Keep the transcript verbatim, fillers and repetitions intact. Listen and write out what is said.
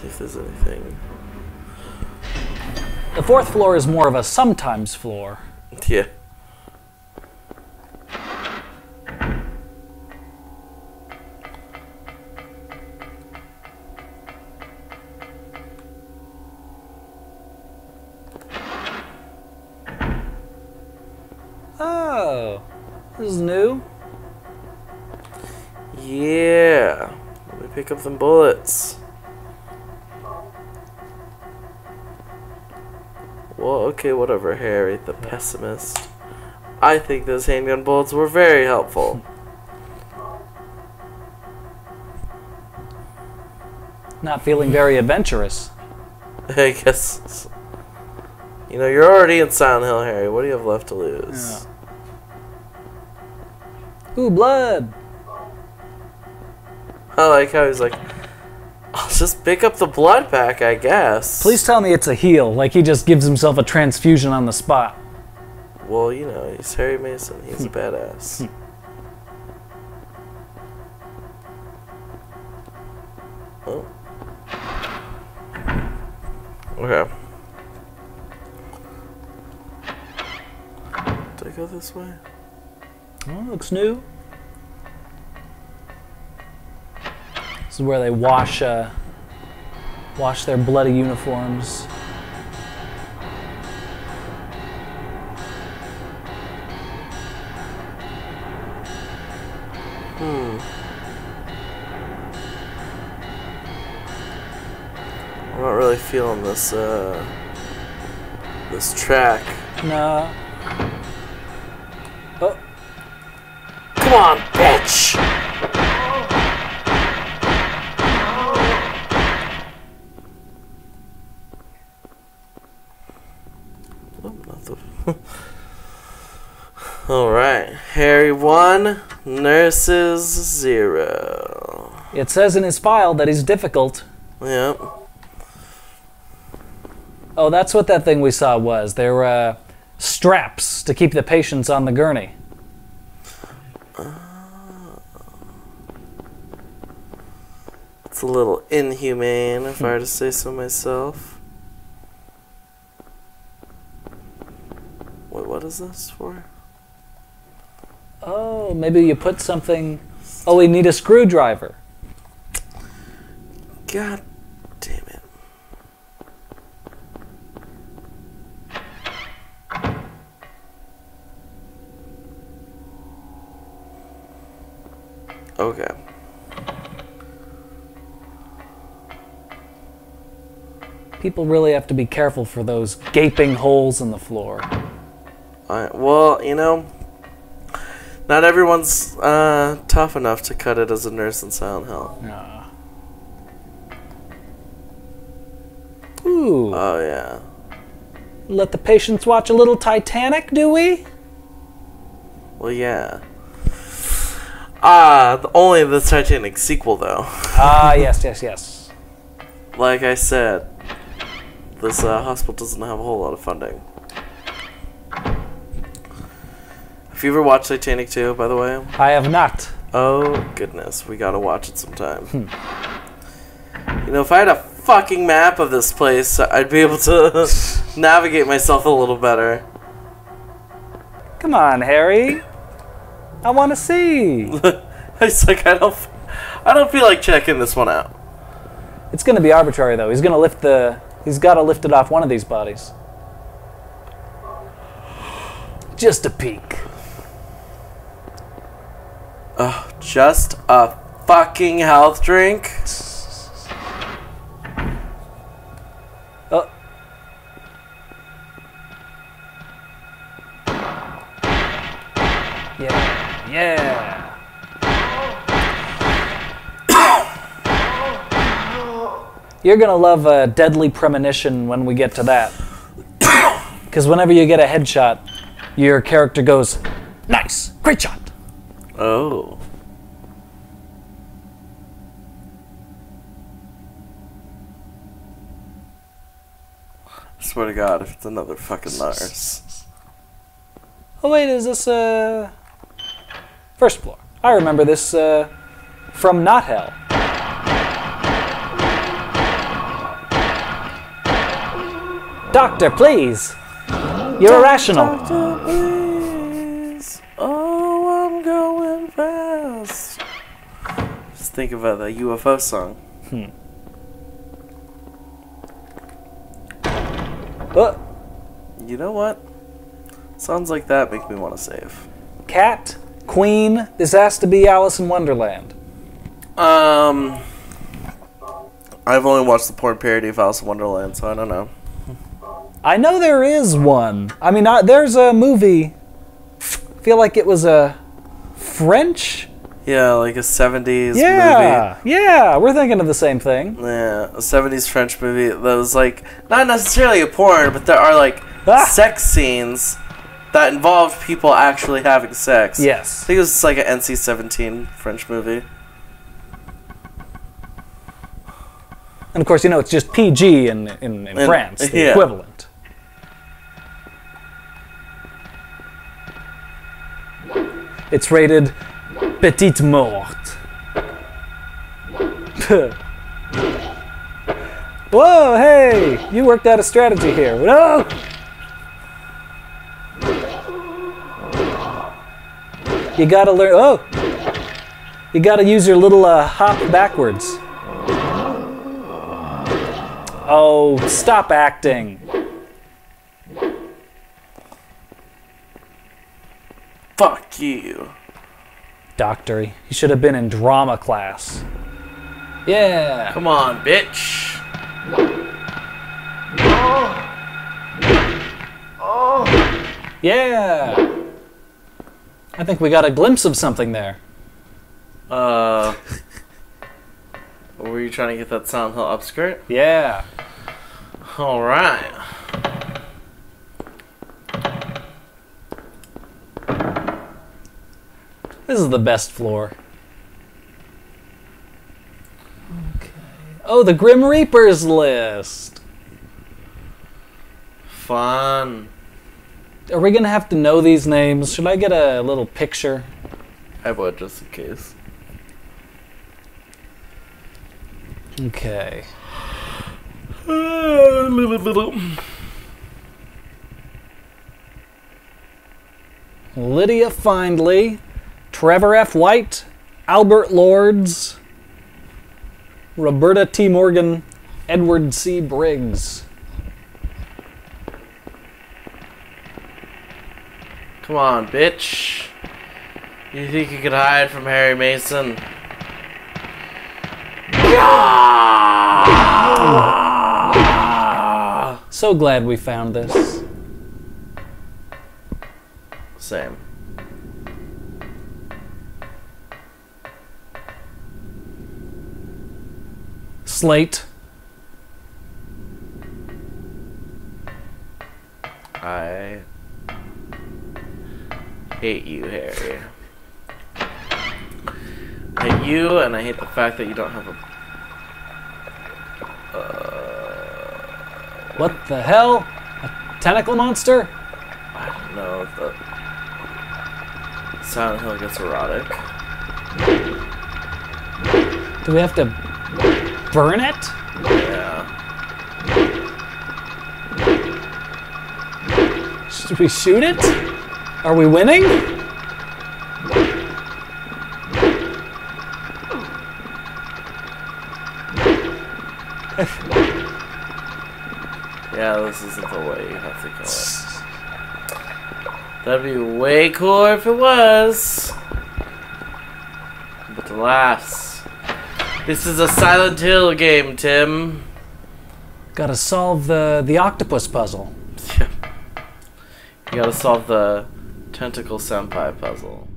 see if there's anything. The fourth floor is more of a sometimes floor. Yeah. Oh, this is new. Yeah. Let me pick up some bullets. Well, okay, whatever, Harry, the pessimist. I think those handgun bullets were very helpful. Not feeling very adventurous. I guess. You know, you're already in Silent Hill, Harry. What do you have left to lose? Yeah. Ooh, blood! I like how he's like, I'll just pick up the blood pack, I guess. Please tell me it's a heal. Like, he just gives himself a transfusion on the spot. Well, you know, he's Harry Mason. He's a badass. Oh. Okay. Did I go this way? Oh, looks new. This is where they wash, uh, wash their bloody uniforms. Hmm. I'm not really feeling this, uh, this track. No. Oh. Come on, bitch! Alright, Harry one, nurses zero. It says in his file that he's difficult. Yep. Oh, that's what that thing we saw was. They were uh, straps to keep the patients on the gurney. Uh, it's a little inhumane, if I were to say so myself. Wait, what is this for? Oh, maybe you put something... Oh, we need a screwdriver. God damn it. Okay. People really have to be careful for those gaping holes in the floor. All right, well, you know... Not everyone's uh, tough enough to cut it as a nurse in Silent Hill. Nah. Ooh. Oh, yeah. Let the patients watch a little Titanic, do we? Well, yeah. Ah, uh, only the Titanic sequel, though. Ah, uh, yes, yes, yes. Like I said, this uh, hospital doesn't have a whole lot of funding. Have you ever watched Titanic two, by the way? I have not. Oh, goodness. We gotta watch it sometime. Hmm. You know, if I had a fucking map of this place, I'd be able to navigate myself a little better. Come on, Harry. I want to see. It's like, I don't, I don't feel like checking this one out. It's gonna be arbitrary, though. He's gonna lift the... He's gotta lift it off one of these bodies. Just a peek. Uh, just a fucking health drink? Oh. Yeah. Yeah. You're gonna love uh, Deadly Premonition when we get to that. Because whenever you get a headshot, your character goes, nice, great shot. Oh. I swear to God, if it's another fucking nurse. Oh wait, is this uh first floor? I remember this uh from Not Hell. Doctor, please! You're Doctor, irrational. Doctor, please. Oh, I'm going fast. Just think about that U F O song. Hmm. Uh. You know what? Sounds like that make me want to save. Cat, Queen, this has to be Alice in Wonderland. Um... I've only watched the porn parody of Alice in Wonderland, so I don't know. I know there is one. I mean, I, there's a movie. I feel like it was a French? Yeah, like a seventies yeah, movie. Yeah, yeah, we're thinking of the same thing. Yeah, a seventies French movie that was like, not necessarily a porn, but there are like ah. sex scenes that involved people actually having sex. Yes. I think it was like an N C seventeen French movie. And of course, you know, it's just P G in, in, in and, France, the yeah. equivalent. It's rated Petite Morte. Whoa, hey! You worked out a strategy here. Whoa! You gotta learn... Oh! You gotta use your little uh, hop backwards. Oh, stop acting. Fuck you. Doctor, he should have been in drama class. Yeah. Come on, bitch. Oh. Oh. Yeah. I think we got a glimpse of something there. Uh... Or were you trying to get that Silent Hill upskirt? Yeah. All right. This is the best floor. Okay. Oh, the Grim Reaper's list. Fun. Are we gonna have to know these names? Should I get a little picture? I would, just in case. Okay. Lydia Findley, Trevor F. White, Albert Lords, Roberta T. Morgan, Edward C. Briggs. Come on, bitch. You think you could hide from Harry Mason? So glad we found this. Same. Slate. I hate you, Harry. I hate you, and I hate the fact that you don't have a... What the hell? A tentacle monster? I don't know. The Silent Hill gets erotic. Do we have to burn it? Yeah. Should we shoot it? Are we winning? Yeah, this isn't the way you have to kill it. That'd be way cooler if it was. But alas, this is a Silent Hill game, Tim. Gotta solve the, the octopus puzzle. Yeah. You gotta solve the tentacle senpai puzzle.